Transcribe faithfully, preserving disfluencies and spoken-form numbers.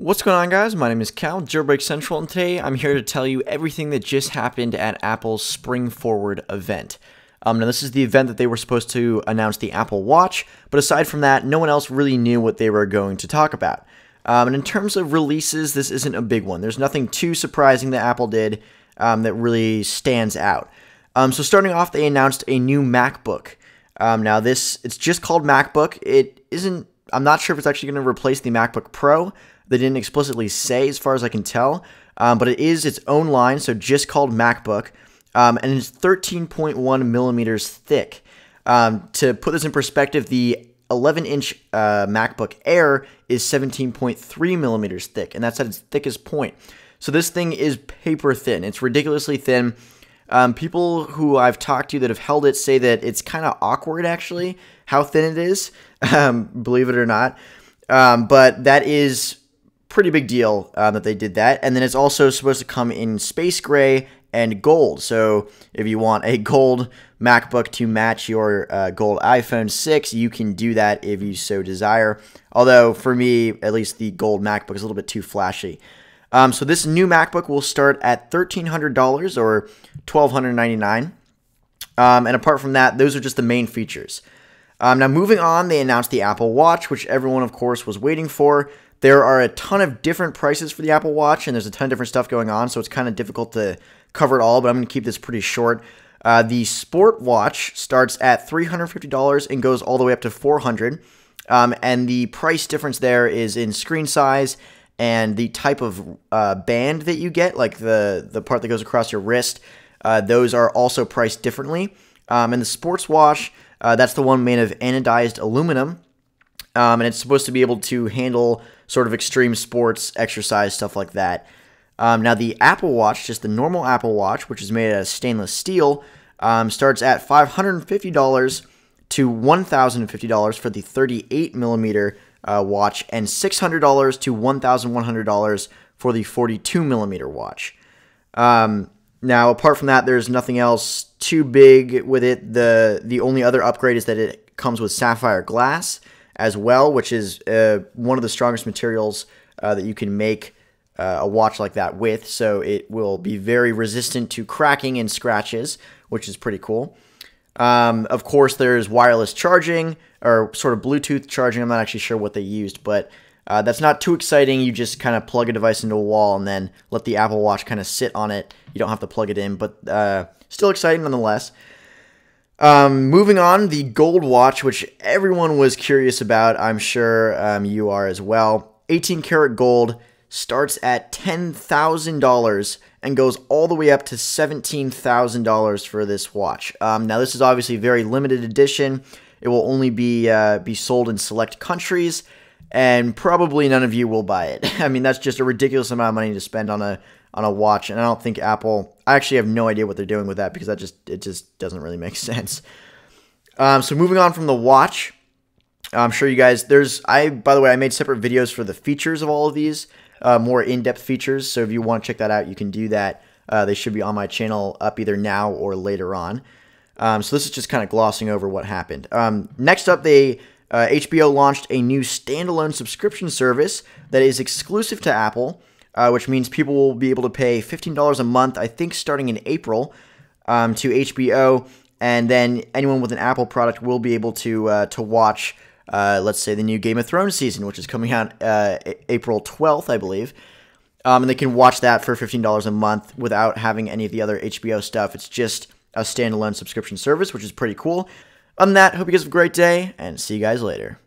What's going on, guys? My name is Cal, Gearbreak Central, and today I'm here to tell you everything that just happened at Apple's Spring Forward event. Um, now, this is the event that they were supposed to announce the Apple Watch, but aside from that, no one else really knew what they were going to talk about. Um, and in terms of releases, this isn't a big one. There's nothing too surprising that Apple did um, that really stands out. Um, so starting off, they announced a new MacBook. Um, now, this it's just called MacBook. It isn't. I'm not sure if it's actually going to replace the MacBook Pro. They didn't explicitly say, as far as I can tell, um, but it is its own line, so just called MacBook, um, and it's thirteen point one millimeters thick. Um, to put this in perspective, the eleven inch uh, MacBook Air is seventeen point three millimeters thick, and that's at its thickest point. So this thing is paper thin. It's ridiculously thin. Um, people who I've talked to that have held it say that it's kind of awkward, actually, how thin it is, um, believe it or not, um, but that is pretty big deal uh, that they did that. And then it's also supposed to come in space gray and gold. So if you want a gold MacBook to match your uh, gold iPhone six, you can do that if you so desire. Although for me, at least the gold MacBook is a little bit too flashy. Um, so this new MacBook will start at thirteen hundred dollars or one thousand two hundred ninety-nine dollars. Um, and apart from that, those are just the main features. Um, now moving on, they announced the Apple Watch, which everyone, of course, was waiting for. There are a ton of different prices for the Apple Watch, and there's a ton of different stuff going on, so it's kind of difficult to cover it all, but I'm going to keep this pretty short. Uh, the Sport Watch starts at three hundred fifty dollars and goes all the way up to four hundred dollars, um, and the price difference there is in screen size and the type of uh, band that you get, like the, the part that goes across your wrist. Uh, those are also priced differently. Um, and the Sports Watch, uh, that's the one made of anodized aluminum, um, and it's supposed to be able to handle sort of extreme sports, exercise, stuff like that. Um, now, the Apple Watch, just the normal Apple Watch, which is made out of stainless steel, um, starts at five hundred fifty dollars to one thousand fifty dollars for the thirty-eight millimeter uh, watch, and six hundred dollars to one thousand one hundred dollars for the forty-two millimeter watch. Um, now, apart from that, there's nothing else too big with it. The, the only other upgrade is that it comes with sapphire glass as well, which is uh, one of the strongest materials uh, that you can make uh, a watch like that with. So it will be very resistant to cracking and scratches, which is pretty cool. Um, of course, there's wireless charging or sort of Bluetooth charging. I'm not actually sure what they used, but uh, that's not too exciting. You just kind of plug a device into a wall and then let the Apple Watch kind of sit on it. You don't have to plug it in, but uh, still exciting nonetheless. Um, moving on, the gold watch, which everyone was curious about, I'm sure um, you are as well. eighteen karat gold starts at ten thousand dollars and goes all the way up to seventeen thousand dollars for this watch. Um, now, this is obviously very limited edition. It will only be uh, be sold in select countries, and probably none of you will buy it. I mean, that's just a ridiculous amount of money to spend on a on a watch, and I don't think Apple, I actually have no idea what they're doing with that, because that just, it just doesn't really make sense. Um, so moving on from the watch, I'm sure you guys, there's, I, by the way, I made separate videos for the features of all of these, uh, more in-depth features, so if you want to check that out, you can do that. Uh, they should be on my channel up either now or later on. Um, so this is just kind of glossing over what happened. Um, next up, they, uh, H B O launched a new standalone subscription service that is exclusive to Apple, Uh, which means people will be able to pay fifteen dollars a month, I think starting in April, um, to H B O, and then anyone with an Apple product will be able to uh, to watch, uh, let's say, the new Game of Thrones season, which is coming out uh, April twelfth, I believe, um, and they can watch that for fifteen dollars a month without having any of the other H B O stuff. It's just a standalone subscription service, which is pretty cool. Other than that, hope you guys have a great day, and see you guys later.